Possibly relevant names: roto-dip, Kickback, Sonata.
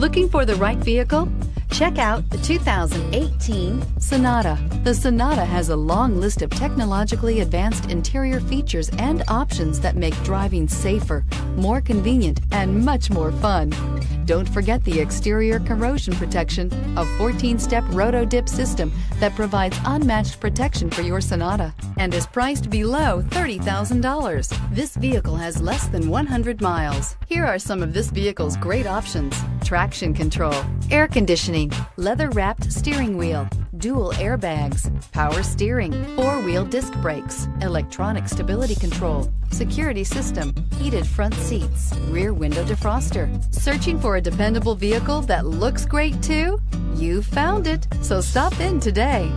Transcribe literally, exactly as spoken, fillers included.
Looking for the right vehicle? Check out the two thousand eighteen Sonata. The Sonata has a long list of technologically advanced interior features and options that make driving safer, more convenient, and much more fun. Don't forget the exterior corrosion protection, a fourteen-step roto-dip system that provides unmatched protection for your Sonata and is priced below thirty thousand dollars. This vehicle has less than one hundred miles. Here are some of this vehicle's great options: traction control, air conditioning, leather-wrapped steering wheel, dual airbags, power steering, four-wheel disc brakes, electronic stability control, security system, heated front seats, rear window defroster. Searching for a dependable vehicle that looks great too? You found it, so stop in today.